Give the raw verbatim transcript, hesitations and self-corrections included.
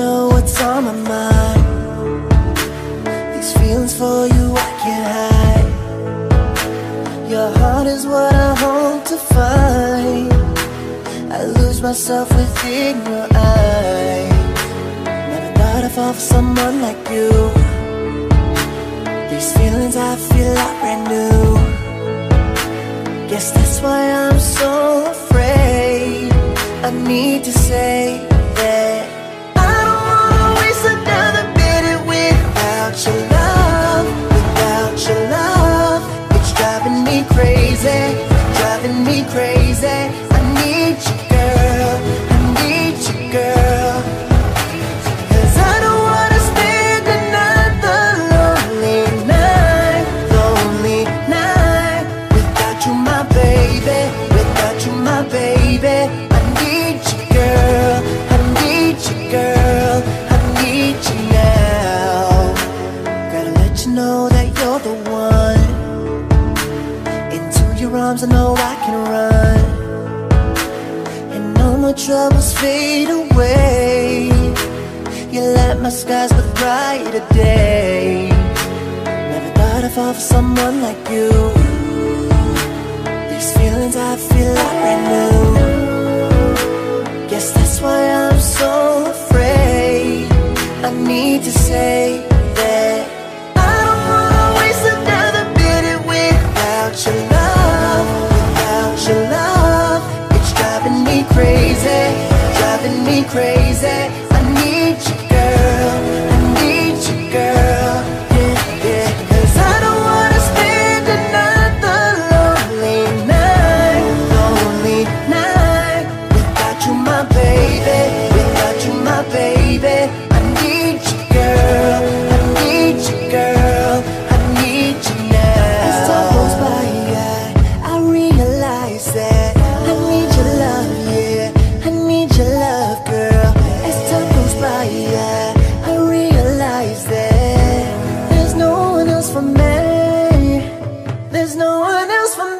know what's on my mind. These feelings for you I can't hide. Your heart is what I hope to find. I lose myself within your eyes. Never thought I'd fall for someone like you. These feelings I feel are brand new. Guess that's why I'm so afraid. I need to say that I don't wanna waste another minute without your love, without your love. It's driving me crazy, driving me crazy. I need you, girl, I need you, girl. 'Cause I don't wanna spend another lonely night, lonely night. Without you, my baby, without you, my baby. I need you, girl, I need you, girl. I need you now. Gotta let you know that you're the one. Into your arms I know I can run, and all my troubles fade away. You light my skies with brighter day. Never thought I'd fall for someone like you. These feelings I feel are brand new. Guess that's why I'm so afraid. I need to say that I don't wanna waste another minute without your love, without your love. It's driving me crazy, driving me crazy. I need you, girl, I need you, girl. Yeah, yeah. 'Cause I don't wanna spend another lonely night, lonely night. Without you, my baby, without you, my baby. I need you, girl, I need you, girl. I need you now. As time goes by, I, I realize that I need your love, yeah. I need your love, girl. As time goes by, I, I realize that there's no one else for me. There's no one else for me.